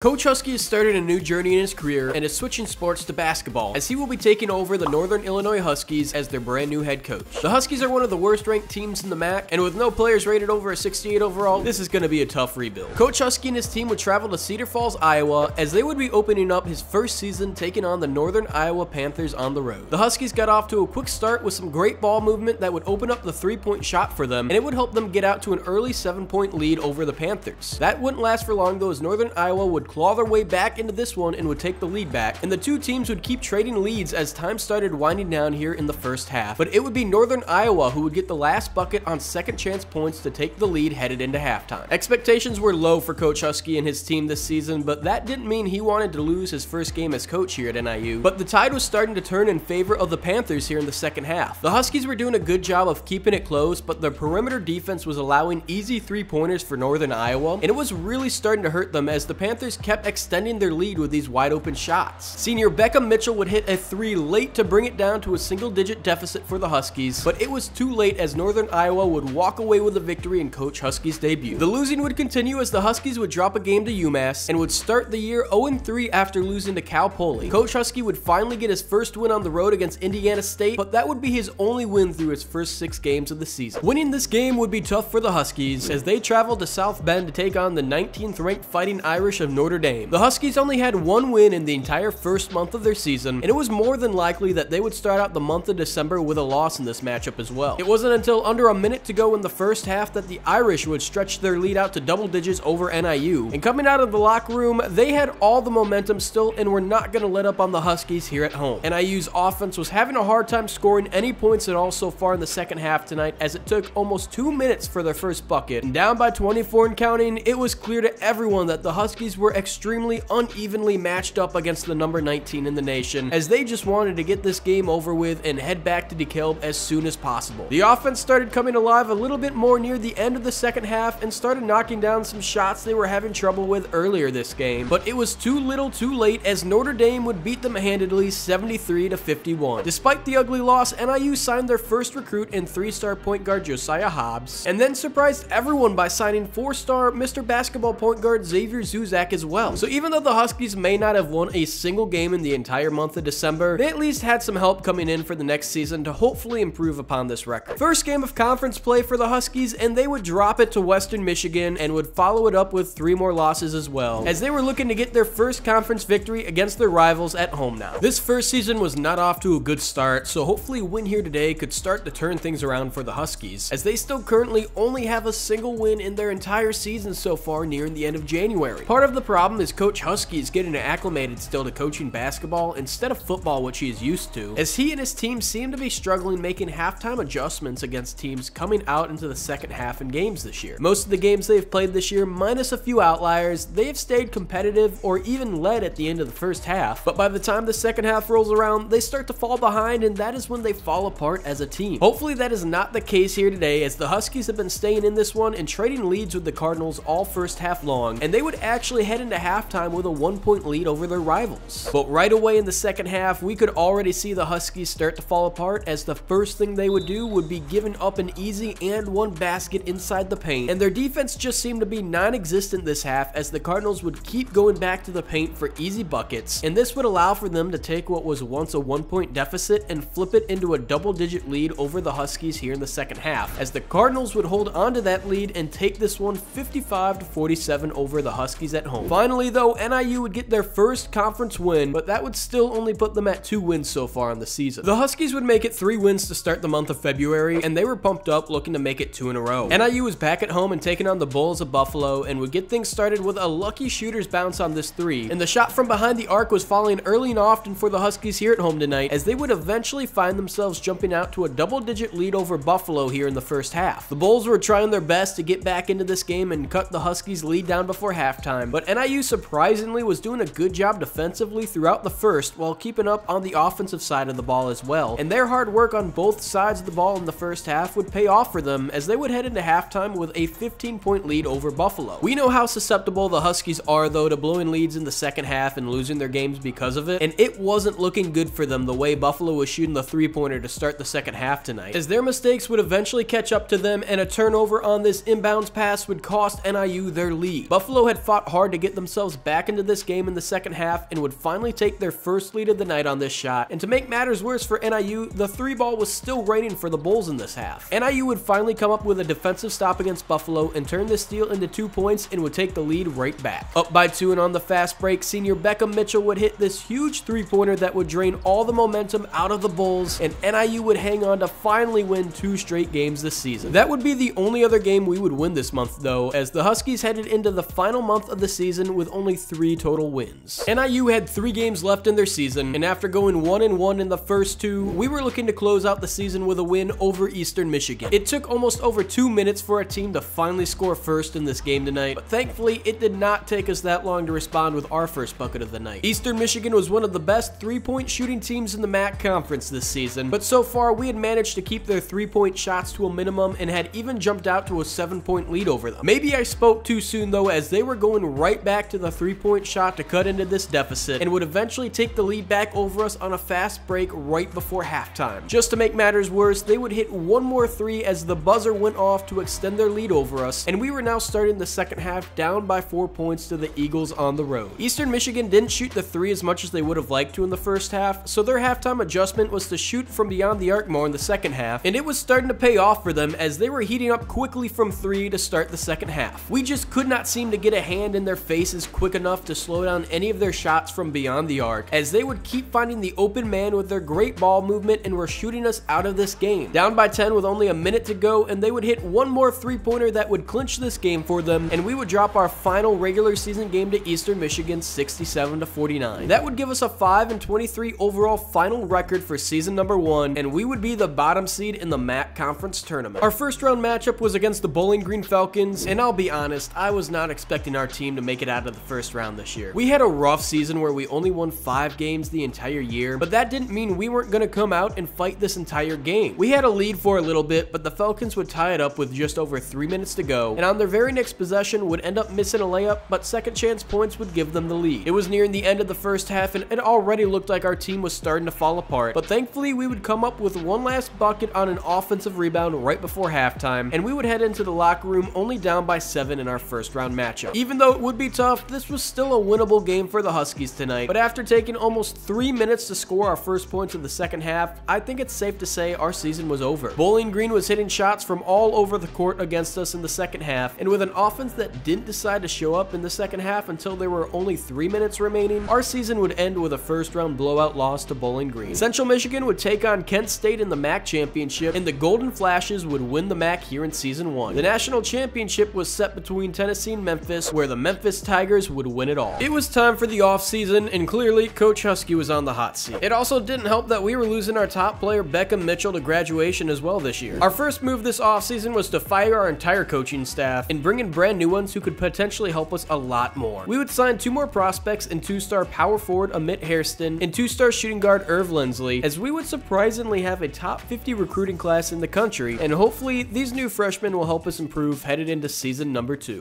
Coach Husky has started a new journey in his career and is switching sports to basketball, as he will be taking over the Northern Illinois Huskies as their brand new head coach. The Huskies are one of the worst ranked teams in the MAC, and with no players rated over a 68 overall, this is going to be a tough rebuild. Coach Husky and his team would travel to Cedar Falls, Iowa, as they would be opening up his first season taking on the Northern Iowa Panthers on the road. The Huskies got off to a quick start with some great ball movement that would open up the three-point shot for them, and it would help them get out to an early 7-point lead over the Panthers. That wouldn't last for long though, as Northern Iowa would claw their way back into this one and would take the lead back, and the two teams would keep trading leads as time started winding down here in the first half. But it would be Northern Iowa who would get the last bucket on second chance points to take the lead headed into halftime. Expectations were low for Coach Husky and his team this season, but that didn't mean he wanted to lose his first game as coach here at NIU. But the tide was starting to turn in favor of the Panthers here in the second half. The Huskies were doing a good job of keeping it close, but their perimeter defense was allowing easy three-pointers for Northern Iowa, and it was really starting to hurt them as the Panthers kept extending their lead with these wide open shots. Senior Beckham Mitchell would hit a three late to bring it down to a single-digit deficit for the Huskies, but it was too late as Northern Iowa would walk away with a victory in Coach Husky's debut. The losing would continue as the Huskies would drop a game to UMass and would start the year 0-3 after losing to Cal Poly. Coach Husky would finally get his first win on the road against Indiana State, but that would be his only win through his first 6 games of the season. Winning this game would be tough for the Huskies as they traveled to South Bend to take on the 19th-ranked Fighting Irish of Notre Dame. The Huskies only had one win in the entire first month of their season, and it was more than likely that they would start out the month of December with a loss in this matchup as well. It wasn't until under a minute to go in the first half that the Irish would stretch their lead out to double digits over NIU, and coming out of the locker room, they had all the momentum still and were not going to let up on the Huskies here at home. NIU's offense was having a hard time scoring any points at all so far in the second half tonight, as it took almost 2 minutes for their first bucket, and down by 24 and counting, it was clear to everyone that the Huskies were extremely unevenly matched up against the number 19 in the nation, as they just wanted to get this game over with and head back to DeKalb as soon as possible. The offense started coming alive a little bit more near the end of the second half and started knocking down some shots they were having trouble with earlier this game, but it was too little too late as Notre Dame would beat them handedly 73-51. Despite the ugly loss, NIU signed their first recruit and 3-star point guard Josiah Hobbs, and then surprised everyone by signing 4-star Mr. Basketball point guard Xavier Zuzak as well. So even though the Huskies may not have won a single game in the entire month of December, they at least had some help coming in for the next season to hopefully improve upon this record. First game of conference play for the Huskies, and they would drop it to Western Michigan and would follow it up with 3 more losses as well, as they were looking to get their first conference victory against their rivals at home now. This first season was not off to a good start, so hopefully a win here today could start to turn things around for the Huskies, as they still currently only have a single win in their entire season so far nearing the end of January. Part of the problem is Coach Husky is getting acclimated still to coaching basketball instead of football, which he is used to, as he and his team seem to be struggling making halftime adjustments against teams coming out into the second half in games this year. Most of the games they've played this year, minus a few outliers, they have stayed competitive or even led at the end of the first half, but by the time the second half rolls around, they start to fall behind, and that is when they fall apart as a team. Hopefully that is not the case here today, as the Huskies have been staying in this one and trading leads with the Cardinals all first half long, and they would actually head into halftime with a 1-point lead over their rivals. But right away in the second half, we could already see the Huskies start to fall apart, as the first thing they would do would be giving up an easy and one basket inside the paint, and their defense just seemed to be non-existent this half, as the Cardinals would keep going back to the paint for easy buckets, and this would allow for them to take what was once a 1-point deficit and flip it into a double-digit lead over the Huskies here in the second half, as the Cardinals would hold onto that lead and take this one 55-47 over the Huskies at home. Finally though, NIU would get their first conference win, but that would still only put them at 2 wins so far on the season. The Huskies would make it 3 wins to start the month of February, and they were pumped up looking to make it 2 in a row. NIU was back at home and taking on the Bulls of Buffalo, and would get things started with a lucky shooter's bounce on this 3, and the shot from behind the arc was falling early and often for the Huskies here at home tonight, as they would eventually find themselves jumping out to a double-digit lead over Buffalo here in the first half. The Bulls were trying their best to get back into this game and cut the Huskies lead down before halftime, but NIU surprisingly was doing a good job defensively throughout the first while keeping up on the offensive side of the ball as well, and their hard work on both sides of the ball in the first half would pay off for them, as they would head into halftime with a 15-point lead over Buffalo. We know how susceptible the Huskies are though to blowing leads in the second half and losing their games because of it, and it wasn't looking good for them the way Buffalo was shooting the 3-pointer to start the second half tonight, as their mistakes would eventually catch up to them, and a turnover on this inbounds pass would cost NIU their lead. Buffalo had fought hard to get get themselves back into this game in the second half and would finally take their first lead of the night on this shot. And to make matters worse for NIU, the three ball was still raining for the Bulls in this half. NIU would finally come up with a defensive stop against Buffalo and turn this steal into 2 points and would take the lead right back. Up by 2 and on the fast break, senior Beckham Mitchell would hit this huge three-pointer that would drain all the momentum out of the Bulls, and NIU would hang on to finally win 2 straight games this season. That would be the only other game we would win this month though, as the Huskies headed into the final month of the season with only 3 total wins. NIU had 3 games left in their season, and after going 1-1 in the first 2, we were looking to close out the season with a win over Eastern Michigan. It took almost over 2 minutes for our team to finally score first in this game tonight, but thankfully it did not take us that long to respond with our first bucket of the night. Eastern Michigan was one of the best three-point shooting teams in the MAC conference this season, but so far we had managed to keep their three-point shots to a minimum and had even jumped out to a 7-point lead over them. Maybe I spoke too soon though, as they were going right back to the three-point shot to cut into this deficit and would eventually take the lead back over us on a fast break right before halftime. Just to make matters worse, they would hit 1 more 3 as the buzzer went off to extend their lead over us, and we were now starting the second half down by 4 points to the Eagles on the road. Eastern Michigan didn't shoot the three as much as they would have liked to in the first half, so their halftime adjustment was to shoot from beyond the arc more in the second half, and it was starting to pay off for them as they were heating up quickly from 3 to start the second half. We just could not seem to get a hand in their faces quick enough to slow down any of their shots from beyond the arc, as they would keep finding the open man with their great ball movement and were shooting us out of this game. Down by 10 with only a minute to go, and they would hit 1 more 3-pointer that would clinch this game for them, and we would drop our final regular season game to Eastern Michigan 67-49. That would give us a 5-23 overall final record for season number 1, and we would be the bottom seed in the MAC conference tournament. Our first round matchup was against the Bowling Green Falcons, and I'll be honest, I was not expecting our team to make it out of the first round this year. We had a rough season where we only won 5 games the entire year, but that didn't mean we weren't going to come out and fight this entire game. We had a lead for a little bit, but the Falcons would tie it up with just over 3 minutes to go, and on their very next possession would end up missing a layup, but second chance points would give them the lead. It was nearing the end of the first half, and it already looked like our team was starting to fall apart, but thankfully we would come up with one last bucket on an offensive rebound right before halftime, and we would head into the locker room only down by 7 in our first round matchup. Even though it would be tough, this was still a winnable game for the Huskies tonight, but after taking almost 3 minutes to score our first points of the second half, I think it's safe to say our season was over. Bowling Green was hitting shots from all over the court against us in the second half, and with an offense that didn't decide to show up in the second half until there were only 3 minutes remaining, our season would end with a first round blowout loss to Bowling Green. Central Michigan would take on Kent State in the MAC championship, and the Golden Flashes would win the MAC here in season 1. The national championship was set between Tennessee and Memphis, where the Memphis Tigers would win it all. It was time for the offseason, and clearly Coach Husky was on the hot seat. It also didn't help that we were losing our top player Beckham Mitchell to graduation as well this year. Our first move this offseason was to fire our entire coaching staff and bring in brand new ones who could potentially help us a lot more. We would sign 2 more prospects and 2-star power forward Amit Hairston and 2-star shooting guard Irv Linsley, as we would surprisingly have a top 50 recruiting class in the country, and hopefully these new freshmen will help us improve headed into season number 2.